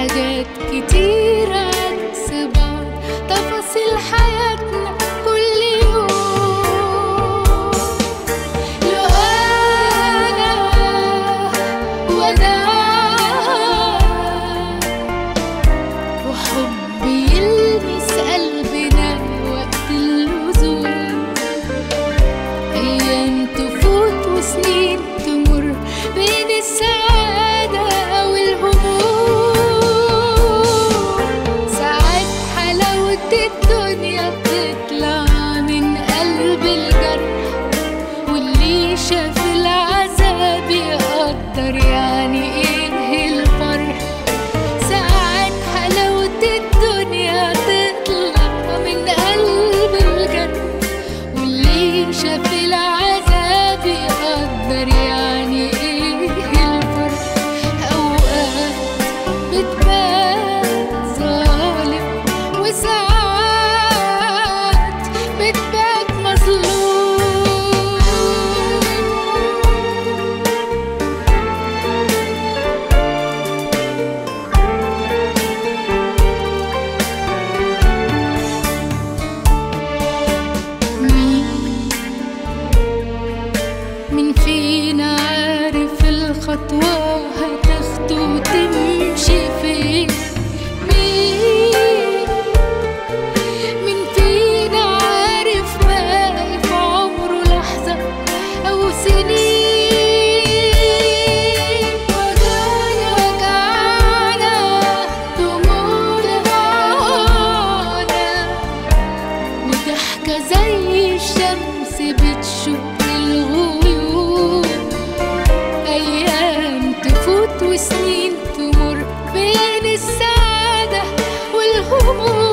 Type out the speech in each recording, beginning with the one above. حاجات كتيرة تسبق تفاصيل حياتنا كل يوم. لو أنا وأنا وحب يلمس قلبنا وقت اللزوم، أيام تفوت وسنين تمر بين السعادة أو الهموم. ساعات حلاوة الدنيا بتطلع من قلب الجرح، واللي شاف العذاب يقدر يعني إيه الفرح. ساعات حلاوة الدنيا بتطلع من قلب الجرح، واللي شاف العذاب يقدر يعني إيه خطوة هتاخد وتمشي فين؟ مين فينا عارف باقي في عمره لحظة أو سنين؟ وجعنا دموع لبعضنا، وضحكة زي الشمس بتشق الغيوم. أيام تفوت وسنين تمر بين السعادة والهموم.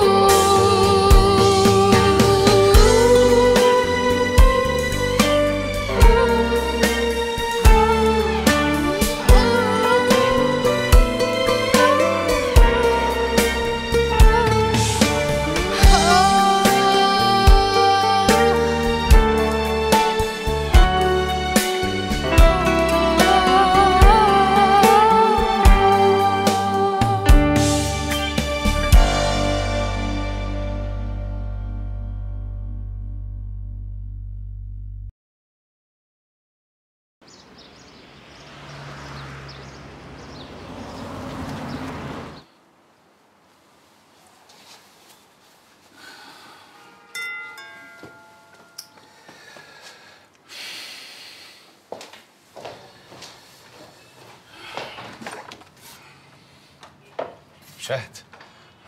شاهد،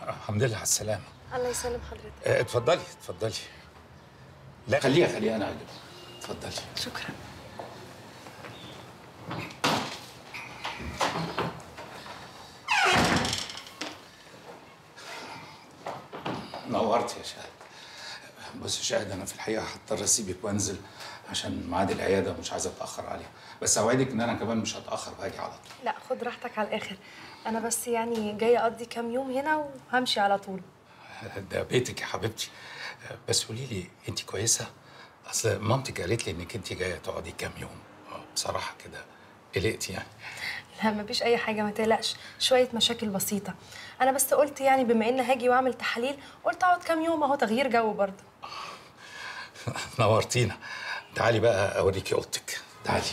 الحمد لله على السلامة. الله يسلم حضرتك. اتفضلي اتفضلي. لا خليها انا اجيبها. اتفضلي. شكرا. نورت يا شاهد. بص يا شاهد، انا في الحقيقة هضطر اسيبك وانزل عشان ميعاد العيادة ومش عايز اتأخر عليها، بس اوعدك ان انا كمان مش هتأخر وهاجي على طول. لا خد راحتك على الآخر، أنا بس يعني جاية أقضي كام يوم هنا وهمشي على طول. ده بيتك يا حبيبتي، بس قولي لي أنت كويسة؟ أصل مامتك قالت لي إنك أنت جاية تقعدي كام يوم، بصراحة كده قلقتي يعني. لا مفيش أي حاجة ما تقلقش، شوية مشاكل بسيطة. أنا بس قلت يعني بما إن هاجي وأعمل تحاليل قلت أقعد كام يوم أهو تغيير جو برضه. نورتينا، تعالي بقى أوريكي أوضتك، تعالي.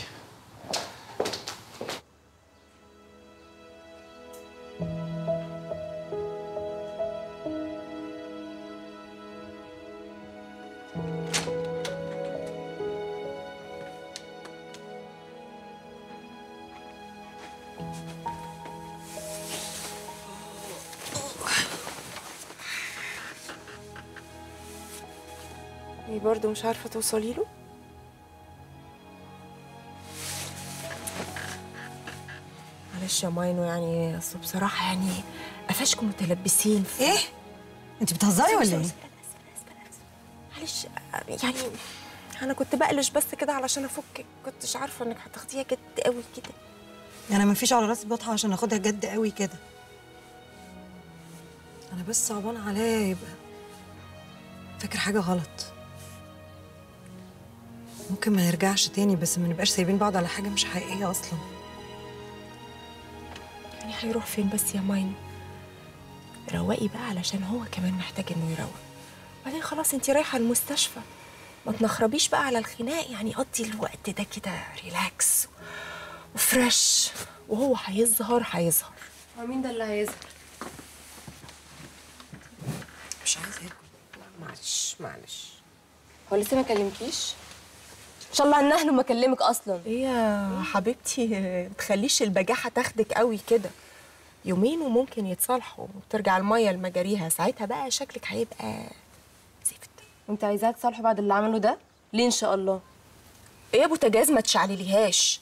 ايه برضه مش عارفه توصلي له؟ معلش يا ماينو، يعني اصل بصراحه يعني قفشكم متلبسين. ايه؟ انت بتهزري ولا ايه؟ معلش يعني انا كنت بقلش بس كده علشان افكك، كنتش عارفه انك هتاخديها جد قوي كده. انا مفيش على راسي بطحه عشان اخدها جد قوي كده. انا بس صعبان عليا يبقى فاكر حاجه غلط. ممكن ما نرجعش تاني، بس ما نبقاش سايبين بعض على حاجه مش حقيقيه اصلا. يعني هيروح فين بس يا ماين؟ روقي بقى علشان هو كمان محتاج انه يروق. بعدين خلاص انت رايحه المستشفى، ما تنخربيش بقى على الخناق، يعني قضي الوقت ده كده ريلاكس وفريش، وهو هيظهر. هو مين ده اللي هيظهر؟ مش عايز اكل. معلش هو لسه ما كلمكيش؟ ان شاء الله عنهن ما اكلمك اصلا. ايه يا حبيبتي، ما تخليش البجاحه تاخدك قوي كده، يومين وممكن يتصالحوا وترجع الميه لمجاريها، ساعتها بقى شكلك هيبقى زفت. وانت عايزاها تصالحوا بعد اللي عمله ده؟ ليه ان شاء الله؟ ايه يا بوتاجاز ما تشعلليهاش.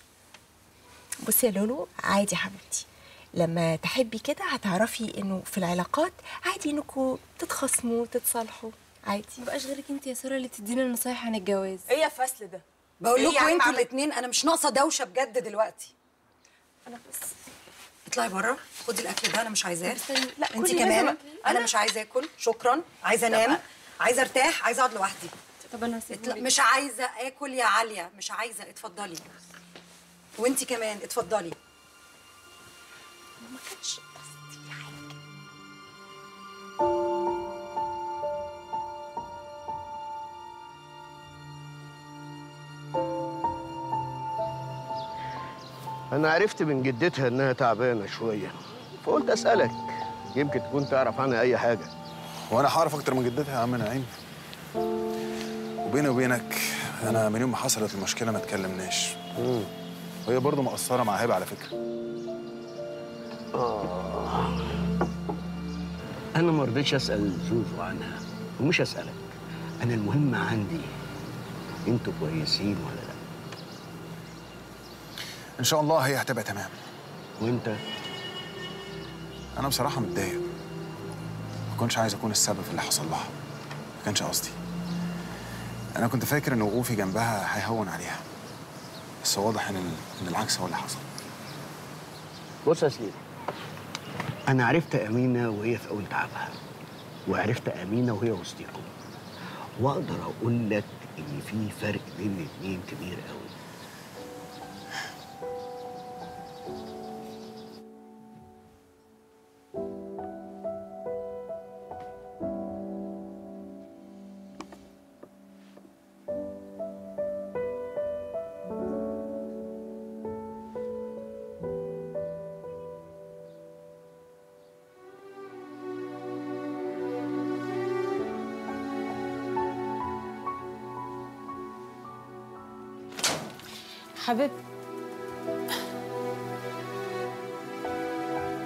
بصي يا لولو، عادي يا حبيبتي، لما تحبي كده هتعرفي انه في العلاقات عادي انكم تتخاصموا وتتصالحوا عادي. ما بقاش غيرك انت يا ساره اللي تدينا النصايح عن الجواز. ايه يا فصل ده؟ بقول لكم يعني انتوا الاثنين انا مش ناقصه دوشه بجد دلوقتي. انا بس اطلعي بره، خدي الاكل ده انا مش عايزاه. لا انت كمان انا مش عايزه اكل، شكرا، عايزه انام، عايزه ارتاح، عايزه اقعد لوحدي. طب انا هسيبك. مش عايزه اكل يا عليا، مش عايزه. اتفضلي وانت كمان اتفضلي. ما كانش قصدي حاجه. أنا عرفت من جدتها إنها تعبانة شوية، فقلت أسألك يمكن تكون تعرف عنها أي حاجة. وأنا هعرف أكتر من جدتها يا عم نعيم. وبيني وبينك أنا من يوم ما حصلت المشكلة ما اتكلمناش. وهي برضه مقصرة مع هبة على فكرة. أنا ما رضيتش أسأل زوزو عنها ومش هسألك. أنا المهم عندي أنتوا كويسين ولا لأ؟ إن شاء الله هي هتبقى تمام. وأنت؟ أنا بصراحة متضايق. ما كنتش عايز أكون السبب في اللي حصل لها. ما كانش قصدي. أنا كنت فاكر إن وقوفي جنبها هيهون عليها. بس واضح إن العكس هو اللي حصل. بص يا سيدي، أنا عرفت أمينة وهي في أول تعبها، وعرفت أمينة وهي وسطيكم، وأقدر أقول لك إن في فرق بين الاتنين كبير أوي. حبيبي،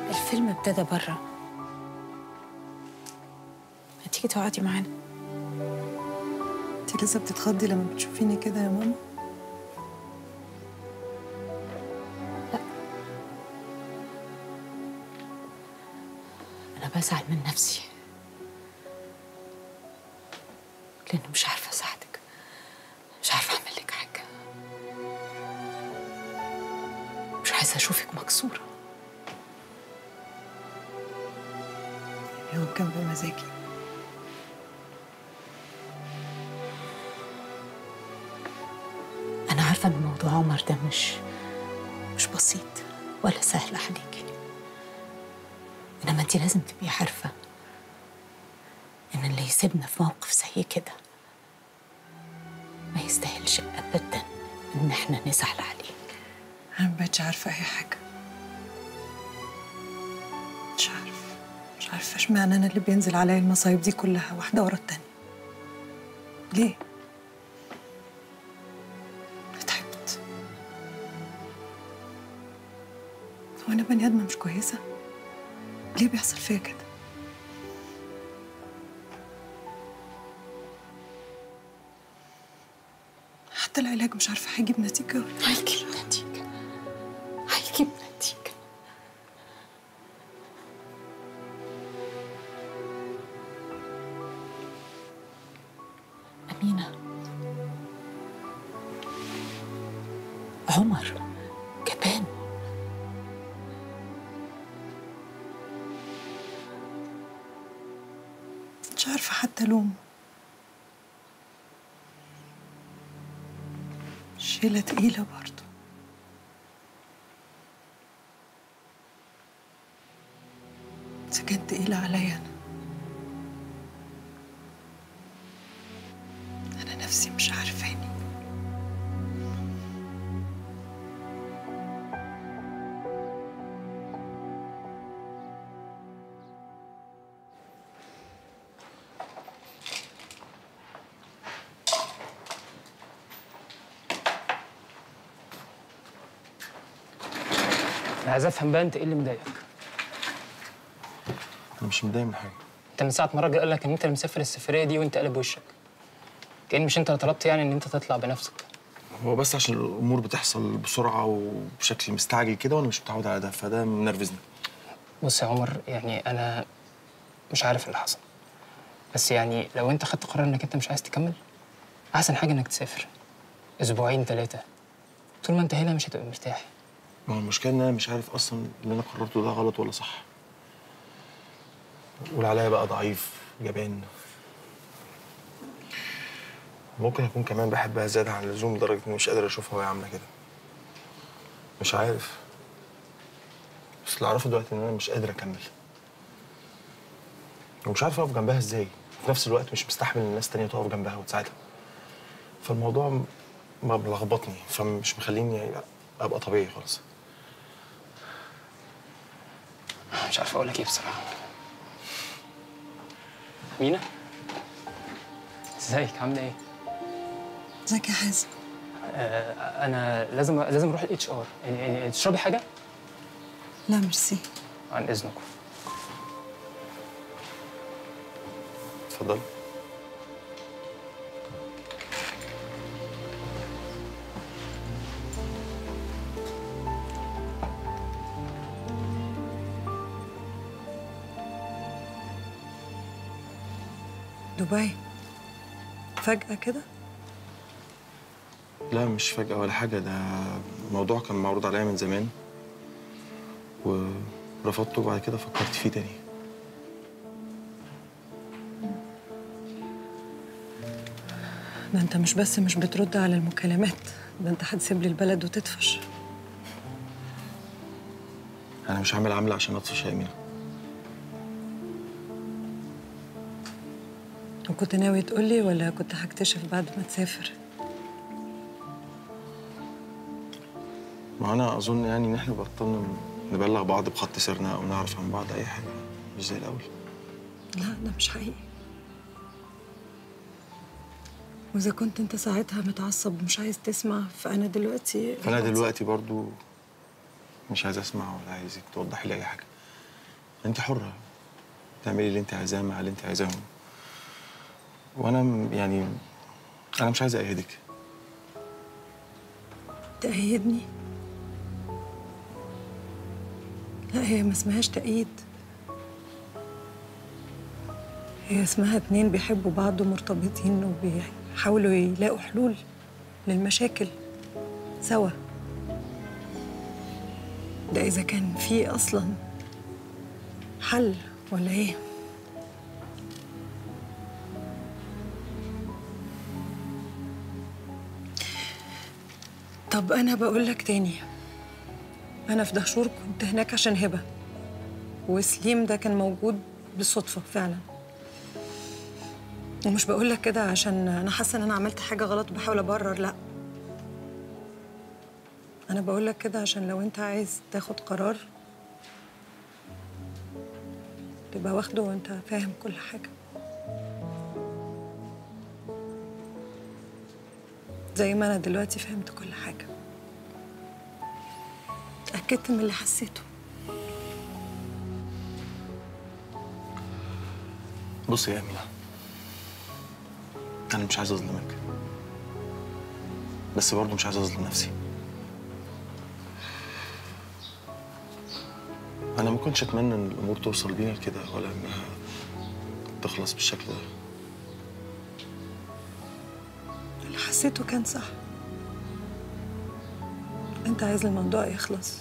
الفيلم ابتدى بره، هتيجي تقعدي معانا؟ انت لسه بتتخضي لما بتشوفيني كده يا ماما؟ لا، انا بزعل من نفسي لاني مش عارفه اساعدك، مش عارفه اعمل لك حاجه، عايزة أشوفك مكسورة. اليوم كان بمزاجي. أنا عارفة إن موضوع عمر ده مش بسيط ولا سهل عليكي، إنما أنتي لازم تبقي عارفة إن اللي يسيبنا في موقف زي كده ما يستاهلش أبدا إن إحنا نزعل عليه. أنا مبقتش عارفة أي حاجة، مش عارفة اشمعنى أنا اللي بينزل عليا المصايب دي كلها واحدة ورا التانية، ليه؟ تعبت. هو أنا بني آدمة مش كويسة؟ ليه بيحصل فيا كده؟ حتى العلاج مش عارفة هيجيب نتيجة. هيجيب نتيجة. أمينة، عمر جبان. مش عارفة حتى ألومه. شيلة تقيلة برضه. بس كانت تقيلة عليا أنا نفسي مش عارفاني. أنا عايز أفهم بقى أنت إيه اللي مضايقك؟ أنا مش متضايق من حاجة. أنت من ساعة ما الراجل قال لك إن أنت اللي مسافر السفرية دي وأنت قلب وشك. كأن مش أنت اللي طلبت يعني إن أنت تطلع بنفسك. هو بس عشان الأمور بتحصل بسرعة وبشكل مستعجل كده وأنا مش متعود على ده، فده منرفزني. بص يا عمر، يعني أنا مش عارف اللي حصل. بس يعني لو أنت خدت قرار إنك أنت مش عايز تكمل، أحسن حاجة إنك تسافر أسبوعين 3. طول ما أنت هنا مش هتبقى مرتاح. ما هو المشكلة إن أنا مش عارف أصلاً اللي أنا قررته ده غلط ولا صح. قول عليا بقى ضعيف، جبان. ممكن أكون كمان بحبها زيادة عن اللزوم لدرجة إني مش قادر أشوفها وهي عاملة كده. مش عارف. بس اللي أعرفه دلوقتي إن أنا مش قادر أكمل. ومش عارف أقف جنبها إزاي، وفي نفس الوقت مش مستحمل إن ناس تانية تقف جنبها وتساعدها. فالموضوع ما بلخبطني، فمش مخليني أبقى طبيعي خالص. مش عارف أقول لك إيه بصراحة. مينا؟ ازيك؟ عاملة إيه؟ ازيك يا حازم؟ أنا لازم أروح الاتش آر، يعني تشربي حاجة؟ لا ميرسي. عن إذنكم. اتفضلي. دبي فجأة كده؟ لا مش فجأة ولا حاجة، ده موضوع كان معروض عليا من زمان ورفضته وبعد كده فكرت فيه تاني. ده انت مش بس مش بترد على المكالمات، ده انت هتسيب لي البلد وتدفش. أنا مش هعمل عملة عشان أطفش يا أمينة. وكنت ناوي تقولي ولا كنت هكتشف بعد ما تسافر؟ ما أنا أظن يعني إن إحنا بطلنا نبلغ بعض بخط سرنا أو نعرف عن بعض أي حاجة، مش زي الأول. لا ده مش حقيقي. وإذا كنت أنت ساعتها متعصب ومش عايز تسمع، فأنا دلوقتي برضو مش عايز أسمع ولا عايزك توضحي لي أي حاجة. أنت حرة تعملي اللي أنت عايزاه مع اللي أنت عايزاهم. وأنا يعني أنا مش عايز أأيدك. تأيدني؟ لا هي ما اسمهاش تأييد. هي اسمها 2 بيحبوا بعض ومرتبطين وبيحاولوا يلاقوا حلول للمشاكل سوا. ده إذا كان في أصلاً حل ولا إيه؟ طب أنا بقول لك تاني، أنا في دهشور كنت هناك عشان هبة، وسليم ده كان موجود بالصدفة فعلا. ومش بقول لك كده عشان أنا حاسة إن أنا عملت حاجة غلط بحاول أبرر، لأ. أنا بقول لك كده عشان لو أنت عايز تاخد قرار تبقى واخده وأنت فاهم كل حاجة. زي ما أنا دلوقتي فهمت كل حاجة، اتأكدت من اللي حسيته. بصي يا أمينة، أنا مش عايز أظلمك، بس برضه مش عايز أظلم نفسي. أنا ما كنتش أتمنى إن الأمور توصل بينا لكده ولا إنها تخلص بالشكل ده. حسيته كان صح. انت عايز الموضوع يخلص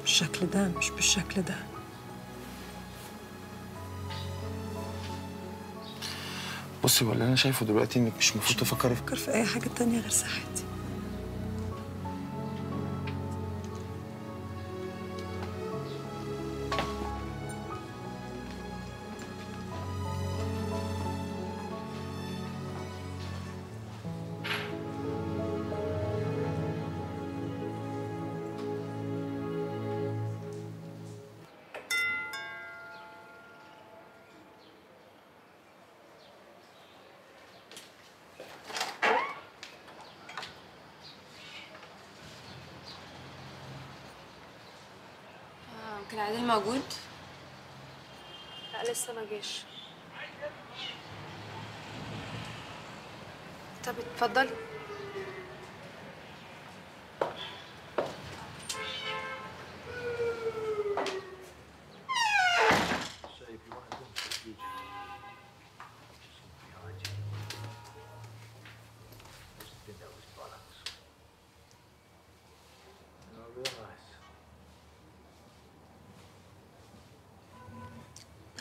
بالشكل ده مش بالشكل ده. بصي واللي انا شايفه دلوقتي انك مش المفروض تفكر في اي حاجه تانية غير صحتي. كان عادل موجود؟ لا لسه ما جاش. طب اتفضلي.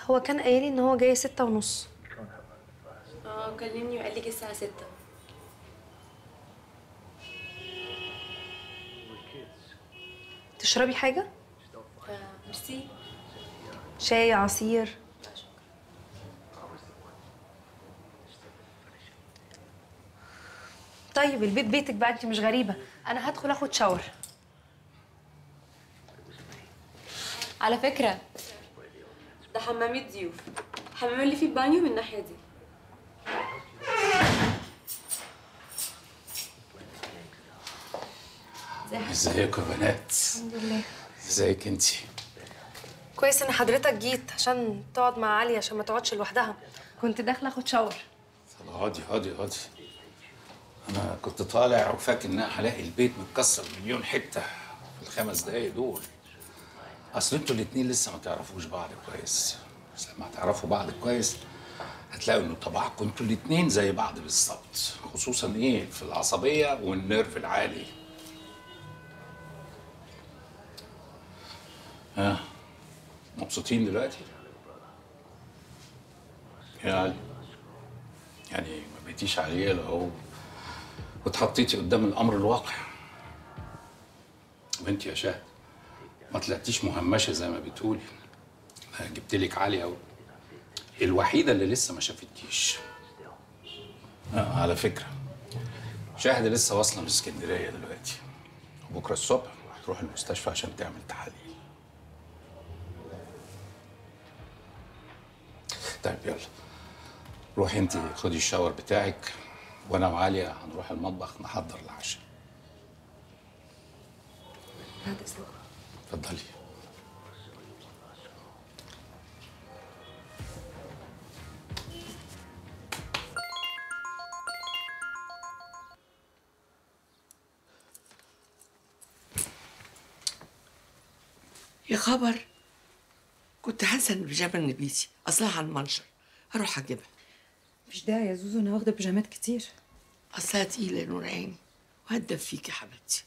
هو كان قايلي ان هو جاي 6:30. كلمني وقال لي جه الساعة 6. تشربي حاجة؟ ميرسي. شاي، عصير؟ لا شكرا. طيب البيت بيتك بقى، انت مش غريبة. انا هدخل اخد شاور. على فكرة ده حمام الضيوف، الحمام اللي فيه البانيو من الناحية دي. ازيكم يا بنات؟ الحمد لله. ازيك انتي؟ كويس ان حضرتك جيت عشان تقعد مع علي، عشان ما تقعدش لوحدها. كنت داخله اخد شاور. طب اقعدي. انا كنت طالع وفاكر ان انا هلاقي البيت متكسر مليون حته في ال5 دقايق دول. اصل انتوا الاتنين لسه ما تعرفوش بعض كويس. بس لما هتعرفوا بعض كويس هتلاقوا ان طباعكم انتوا الاتنين زي بعض بالظبط، خصوصا ايه؟ في العصبيه والنيرف العالي. ها مبسوطين دلوقتي؟ يا علي يعني ما بقيتيش عيال اهو واتحطيتي قدام الامر الواقع. وانت يا شهد ما طلعتيش مهمشه زي ما بتقولي. انا جبتلك علي اهو، الوحيده اللي لسه ما شافتكيش. على فكره شهد لسه واصله من اسكندريه دلوقتي، وبكره الصبح هتروح المستشفى عشان تعمل تحاليل. طيب يلا روحي انت خدي الشاور بتاعك، وانا وعليا هنروح المطبخ نحضر العشاء. بعد اذنك. اتفضلي. يا خبر، كنت حاسه ان البيجامه النبيتي اصلها على المنشر، هروح اجيبها. مفيش داعي يا زوزو، انا واخده بيجامات كتير اصلها تقيله يا نور عيني، وهتدب فيكي يا حبيبتي.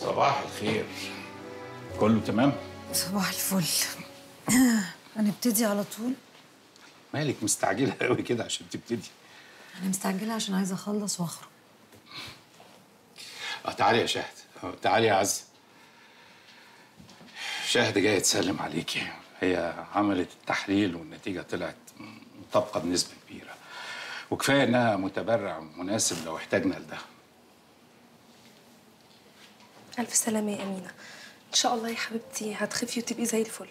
صباح الخير، كله تمام؟ صباح الفل. هنبتدي على طول؟ مالك مستعجله قوي كده عشان تبتدي؟ انا مستعجله عشان عايزه اخلص واخرج. تعالي يا شهد، تعالي يا عزه. شهد جايه تسلم عليكي، هي عملت التحليل والنتيجه طلعت مطابقه بنسبه كبيره، وكفايه انها متبرع مناسب لو احتاجنا لده. ألف سلامة يا أمينة، إن شاء الله يا حبيبتي هتخفي وتبقي زي الفل.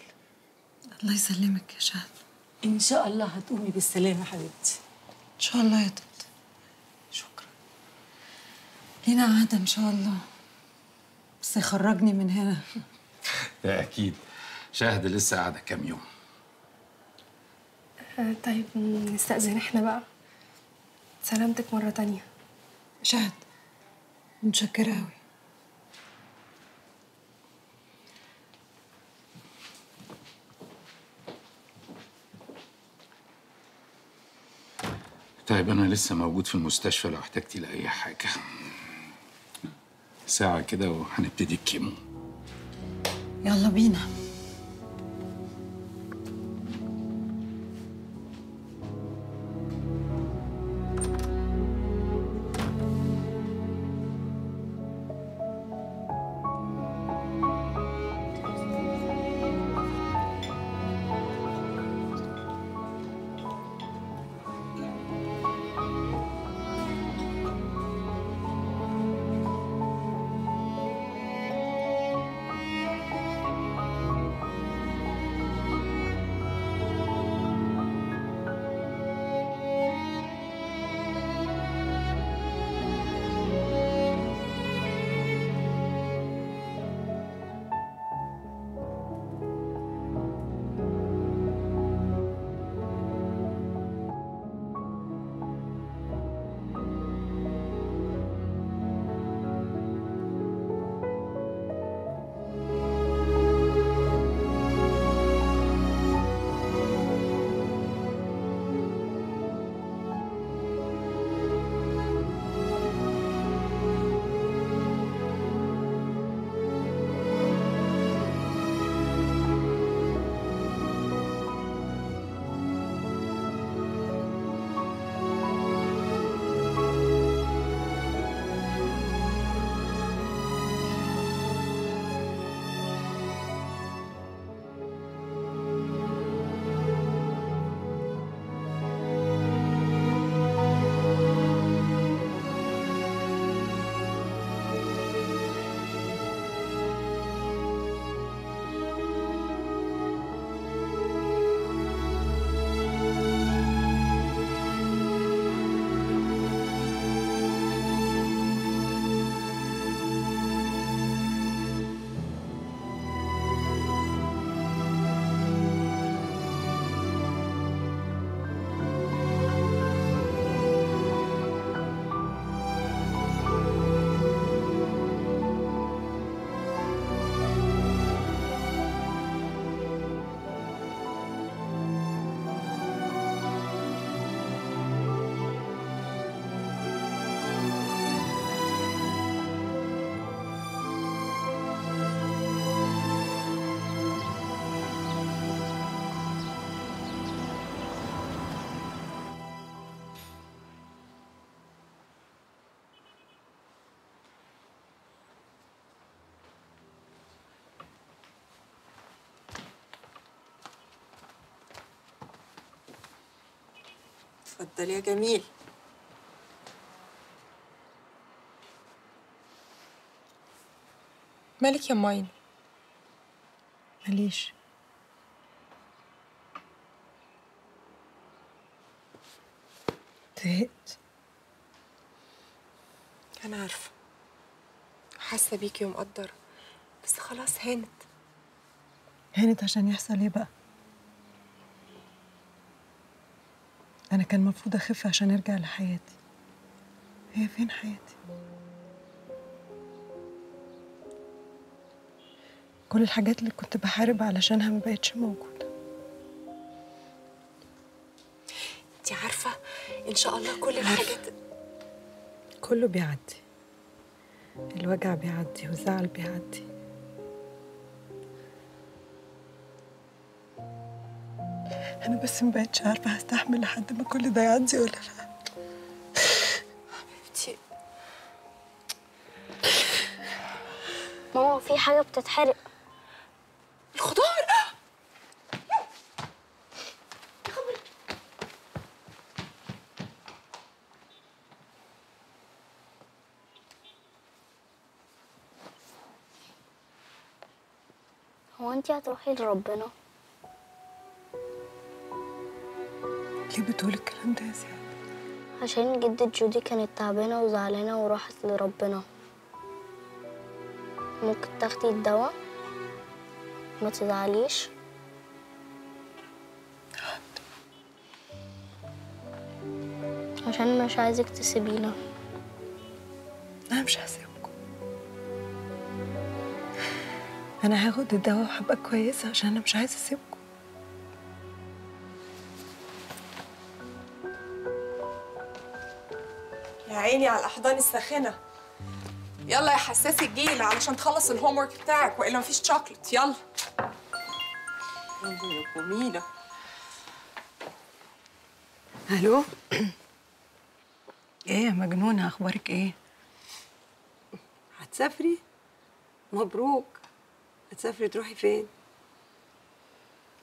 الله يسلمك يا شهد. إن شاء الله هتقومي بالسلامة يا حبيبتي. إن شاء الله يا طبت. شكرا. لينا عادة إن شاء الله، بس يخرجني من هنا. ده أكيد. شاهد لسه قاعدة كام يوم. طيب نستأذن إحنا بقى. سلامتك مرة تانية. شاهد متشكرة أوي. طيب أنا لسه موجود في المستشفى لو احتجتي لأي حاجة. ساعة كده وهنبتدي الكيمو. يلا بينا. اتفضل يا جميل. مالك يا ماين؟ ماليش. زهقت. أنا عارفة. حاسة بيكي ومقدرة، بس خلاص هانت. هانت عشان يحصل إيه بقى؟ أنا كان المفروض أخف عشان أرجع لحياتي. هي فين حياتي؟ كل الحاجات اللي كنت بحارب علشانها مبقتش موجودة. أنتِ عارفة إن شاء الله كل الحاجات كله بيعدي. الوجع بيعدي والزعل بيعدي. أنا بس مبقتش عارفة هستحمل لحد ما كل ده يعدي ولا لأ. حبيبتي ماما في حاجة بتتحرق. الخضار. هو أنتِ هتروحي لربنا؟ ليه بتقول الكلام ده يا زياد؟ عشان جدة جودي كانت تعبانة وزعلانة وراحت لربنا. ممكن تاخدي الدواء ما تزعليش. عشان مش عايزك تسيبينا. انا مش هسيبكم. انا هاخد الدواء وهبقى كويسه عشان انا مش عايزه اسيبكم. يا عيني على الاحضان الساخنه. يلا يا حساسه الجيل علشان تخلص الهوم ورك بتاعك والا مفيش شوكليت. يلا يا جميله. الو. ايه يا مجنونه، اخبارك ايه؟ هتسافري؟ مبروك. هتسافري تروحي فين؟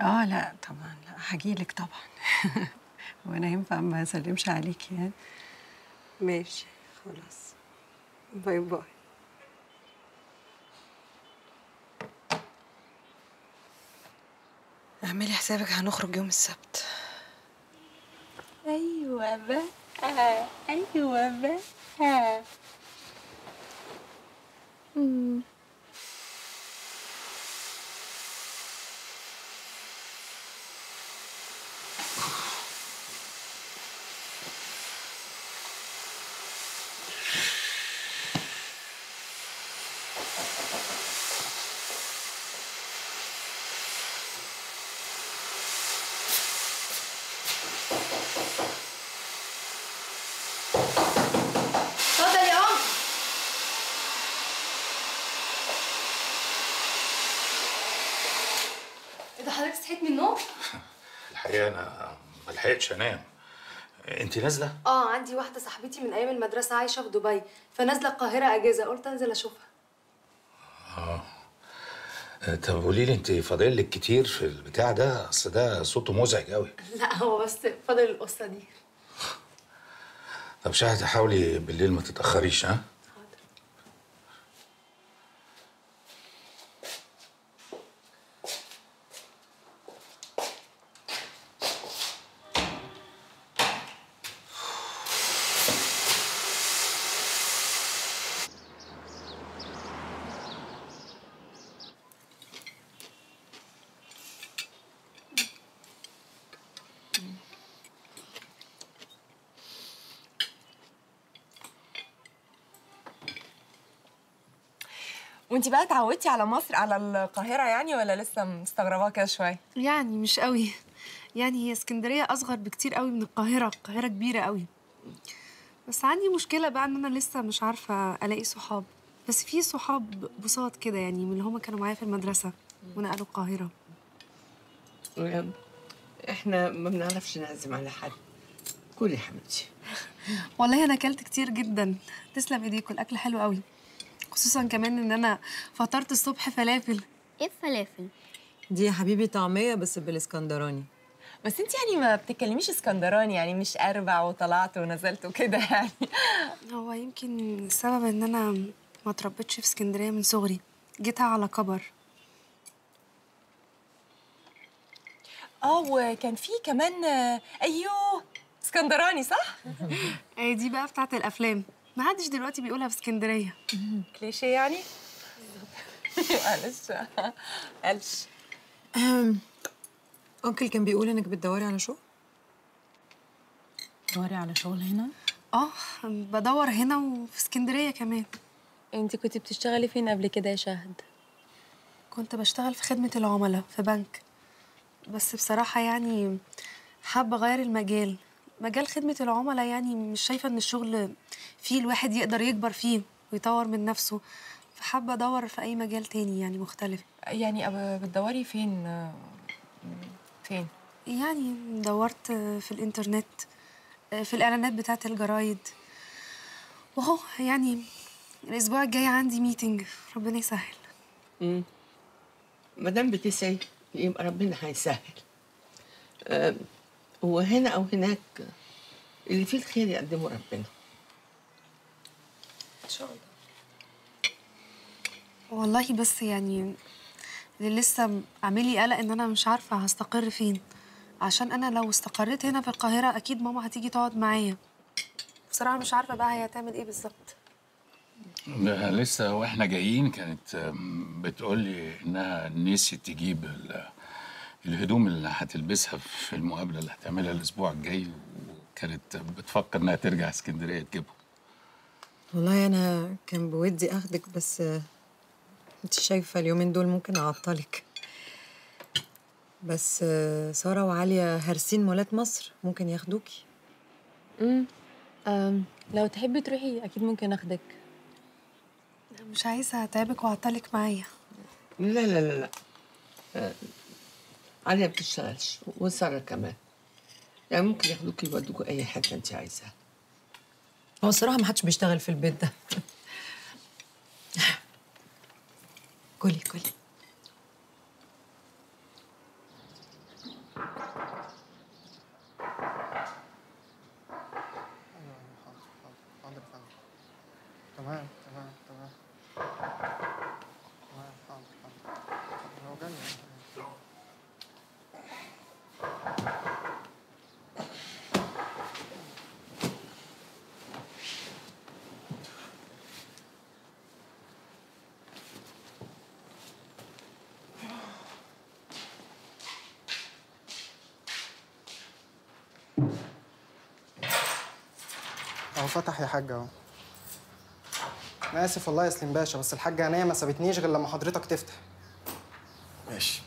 لا طبعا، لا هجيلك طبعا. وانا ينفع ما اسلمش عليكي يعني؟ ماشي خلاص، باي باي. اعملي حسابك هنخرج يوم السبت. ايوه بقى، ايوه بقى. حضرتك صحيت من النوم؟ الحقيقة أنا ملحقتش أنام. أنتِ نازلة؟ عندي واحدة صاحبتي من أيام المدرسة عايشة في دبي، فنازلة القاهرة أجازة، قلت أنزل أشوفها. طب قولي لي، أنتِ فاضل لك كتير في البتاع ده، أصل ده صوته مزعج أوي. لا هو بس فاضل القصة دي. طب شهد، حاولي بالليل ما تتأخريش. ها؟ وانتي بقى اتعودتي على مصر، على القاهرة يعني، ولا لسه مستغرباها كده شوية؟ يعني مش قوي يعني، هي اسكندرية أصغر بكتير قوي من القاهرة، القاهرة كبيرة قوي. بس عندي مشكلة بقى إن أنا لسه مش عارفة ألاقي صحاب، بس في صحاب بساط كده يعني، من اللي هما كانوا معايا في المدرسة ونقلوا القاهرة. إحنا ما بنعرفش نعزم على حد. كلي يا حبيبتي. والله أنا أكلت كتير جدا، تسلم إيديكوا، الأكل حلو قوي. خصوصا كمان ان انا فطرت الصبح فلافل. ايه الفلافل دي يا حبيبي؟ طعميه بس بالاسكندراني. بس انت يعني ما بتتكلميش اسكندراني يعني، مش اربع وطلعت ونزلت وكده يعني. هو يمكن السبب ان انا ما اتربيتش في اسكندريه من صغري، جيتها على كبر. وكان في كمان ايوه اسكندراني صح؟ دي بقى بتاعت الافلام، ما حدش دلوقتي بيقولها في اسكندريه. كليشيه يعني؟ معلش معلش. أنكل كان بيقول انك بتدوري على شغل؟ بتدوري على شغل هنا؟ بدور هنا وفي اسكندريه كمان. انت كنت بتشتغلي فين قبل كده يا شهد؟ كنت بشتغل في خدمه العملاء في بنك، بس بصراحه يعني حابه اغير المجال. مجال خدمة العملاء يعني مش شايفة إن الشغل فيه الواحد يقدر يكبر فيه ويطور من نفسه، فحابة أدور في أي مجال تاني يعني مختلف. يعني بتدوري فين؟ فين؟ يعني دورت في الإنترنت، في الإعلانات بتاعة الجرايد، وأهو يعني الأسبوع الجاي عندي ميتنج، ربنا يسهل. ما دام بتسعي يبقى ربنا هيسهل. هو هنا أو هناك اللي فيه الخير يقدمه ربنا إن شاء الله. والله بس يعني اللي لسه عاملي قلق إن أنا مش عارفة هستقر فين، عشان أنا لو استقريت هنا في القاهرة أكيد ماما هتيجي تقعد معايا، بصراحه مش عارفه بقى هي هتعمل ايه بالظبط. لسه واحنا جايين كانت بتقولي انها نسيت تجيب الهدوم اللي هتلبسها في المقابله اللي هتعملها الاسبوع الجاي، وكانت بتفكر انها ترجع اسكندريه تجيبهم. والله انا كان بودي اخدك، بس انت شايفه اليومين دول ممكن اعطلك. بس ساره وعليا هارسين مولات مصر، ممكن ياخدوكي. لو تحبي تروحي اكيد ممكن اخدك. مش عايزه اتعبك واعطلك معايا. لا لا لا لا، عليا بتشتغلش وساره كمان، يعني ممكن ياخدوكي يودوكي اي حته انت عايزاها. هو الصراحه ما حدش بيشتغل في البيت ده. كلي كلي. تمام تمام تمام تمام. اهو فتح يا حاجه اهو. أنا آسف والله يا سليم باشا، بس الحاجة عناية ما سابتنيش غير لما حضرتك تفتح. ماشي.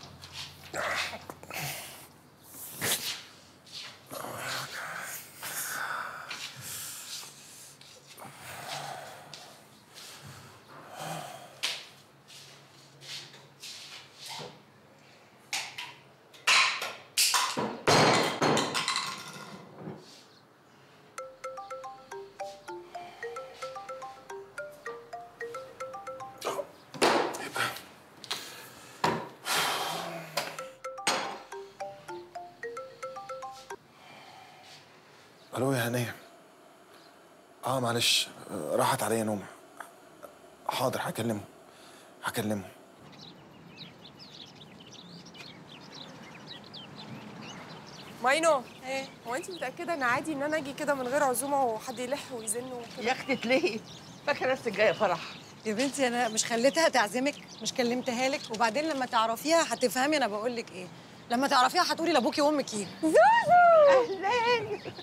الو يا هنيه. معلش راحت عليا نومه. حاضر هكلمه. ماينو، ايه هو انت متاكده ان عادي ان انا اجي كده من غير عزومه وحد يلح ويزن وكده؟ يا اختي ليه؟ فاكره نفسك جايه فرح؟ يا بنتي انا مش خليتها تعزمك، مش كلمتها لك، وبعدين لما تعرفيها هتفهمي انا بقول لك ايه. لما تعرفيها هتقولي لابوكي وامك ايه. زوزو اهلين.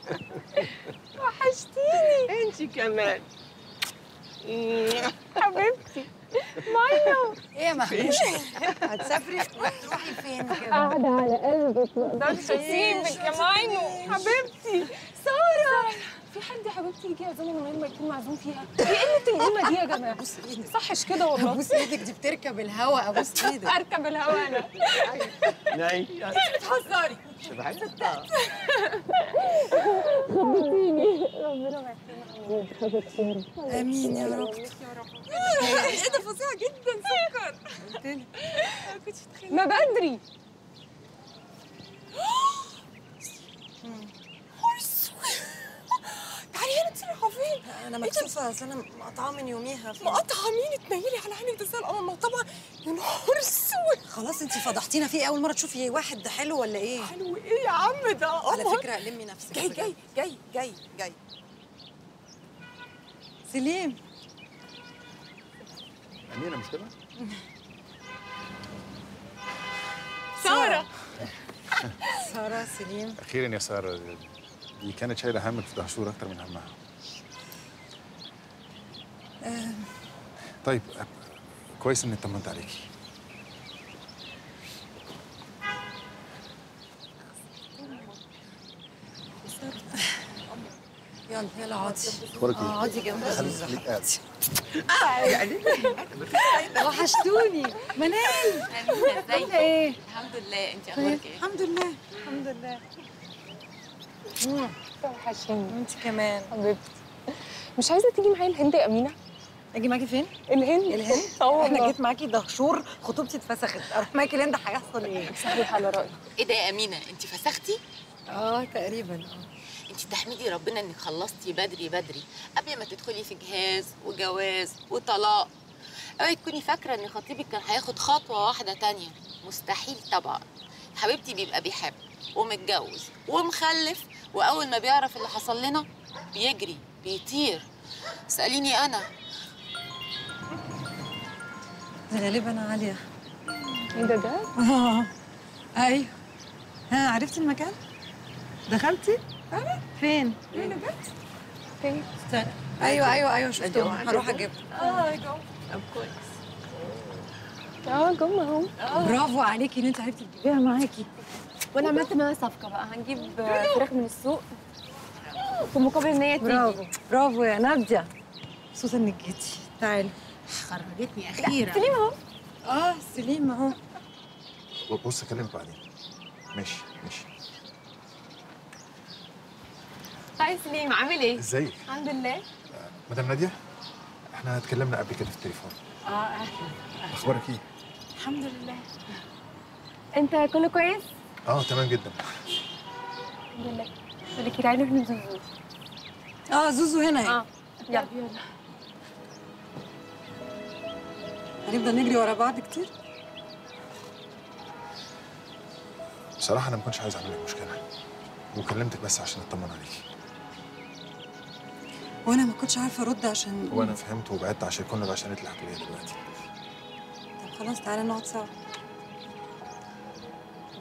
وحشتيني. انت كمان حبيبتي. مايو ايه يا مهووشه؟ هتسافري وتروحي فين كده؟ قاعده على قلبك. ده انت سيبك يا مايو حبيبتي. ساره في حد يا حبيبتي يجي عزومه من غير ما يكون معزوم فيها؟ ايه قله القيمه دي يا جماعه؟ بص ايدك صحش كده والله. ابوس ايدك دي بتركب الهوا. ابوس ايدك. اركب الهوا انا؟ ناي انت بتهزري. شبعت خبطتيني. ربنا معاكي يا حبيبتي. امين يا رب. ايه ده فظيعه جدا. سكر قلت لك ما كنتش متخيله. ما بدري انا مكسوفه، اصل انا مقطعه من يوميها. مقطعه مين؟ تنيلي على عينك ده زي القمر طبعا. يا نهار اسود. خلاص انت فضحتينا. في اول مره تشوفي واحد حلو ولا ايه؟ حلو ايه يا عم ده قمر. على فكره لمي نفسك. جاي جاي جاي جاي جاي. سليم أمينة مش كده؟ ساره. ساره سليم. اخيرا يا ساره، دي كانت شايله همك في دهشور اكتر من همها. طيب كويس اني اطمنت عليكي. يلا يلا اقعدي اقعدي جنبي. خليك قاعده. يعني وحشتوني. منال امينه ايه؟ الحمد لله. انت اخبارك ايه؟ الحمد لله الحمد لله. وحشتيني. وانت كمان حبيبتي. مش عايزه تيجي معايا الهند يا امينه؟ اجي معاكي فين؟ الهند. انا جيت معاكي دهشور، خطوبتي اتفسخت، اروح معاكي الهند هيحصل ايه؟ صحيح على رايك. ايه ده يا امينه، انت فسختي؟ تقريبا. انت تحمدي ربنا انك خلصتي بدري بدري قبل ما تدخلي في جهاز وجواز وطلاق. اوعي تكوني فاكره ان خطيبك كان هياخد خطوه واحده تانيه، مستحيل طبعا. حبيبتي بيبقى بيحب ومتجوز ومخلف، واول ما بيعرف اللي حصل لنا بيجري بيطير. سأليني أنا. غالبا عالية. إيه ده؟ أيوه. ها عرفتي المكان؟ دخلتي؟ أنا؟ فين؟ فين بس؟ فين؟ استنى. أيوه شفتوها. هروح أجيبها. جو. طب كويس. جم اهو. برافو عليكي ان انت عرفتي تجيبيها معاكي. وانا عملت معاها صفقه بقى، هنجيب فراخ من السوق في مقابل ان هي تيجي. برافو يا ناديه، مبسوطه انك جيتي. تعالي. خرجتني اخيرا. سليم اهو. سليم اهو. بص اكلمك بعدين. ماشي. هاي سليم، عامل ايه؟ ازيك؟ الحمد لله. مدام ناديه، احنا اتكلمنا قبل كده في التليفون. اهلا. اخبارك ايه؟ الحمد لله. انت كله كويس؟ تمام جدا. الحمد لله. بقول لك تعالي نروح لزوزو. زوزو هنا اهي. يلا. هنفضل نجري ورا بعض كتير؟ بصراحة أنا ما كنتش عايز أعمل لك مشكلة، وكلمتك بس عشان أطمن عليكي. وأنا ما كنتش عارفة أرد عشان وأنا فهمت وبعدت عشان كنا بعشانات اللي حكوا ليها دلوقتي. خلاص تعالى نقعد سوا،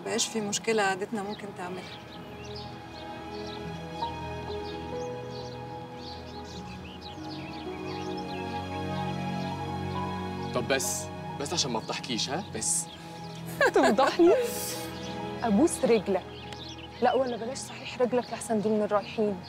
مبقاش في مشكلة عادتنا ممكن تعملها. طب بس عشان ما تضحكيش. ها بس تفضحني؟ أبوس رجلك. لا ولا بلاش، صحيح رجلك لحسن دي من الرايحين.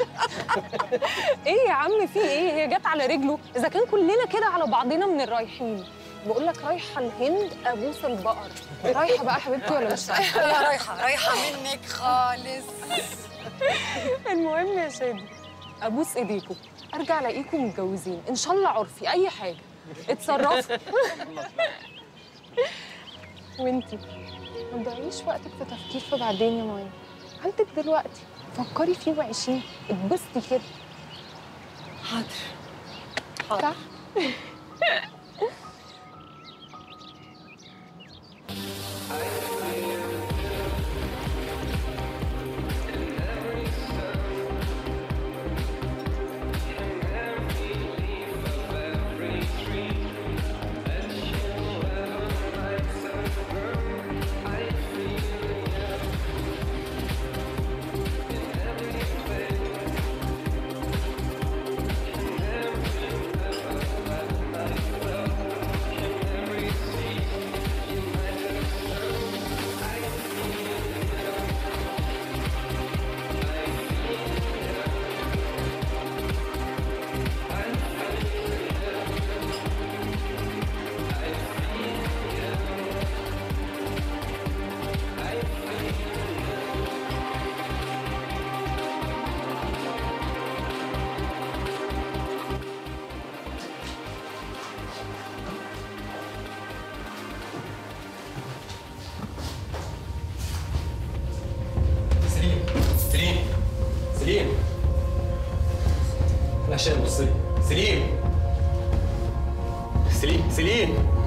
ايه يا عم في ايه؟ هي جت على رجله؟ إذا كان كلنا كده على بعضنا من الرايحين. بقول لك رايحه الهند ابوس البقر. رايحه بقى حبيبتي ولا مش رايحه؟ لا رايحه منك خالص. المهم يا شادي، ابوس ايديكم، ارجع الاقيكم متجوزين ان شاء الله، عرفي اي حاجه اتصرفوا. وانتي ما تضيعيش وقتك في تفكير في بعدين يا ماما، عندك دلوقتي، فكري فيه وعيشيه، اتبسطي كده. حاضر. سليم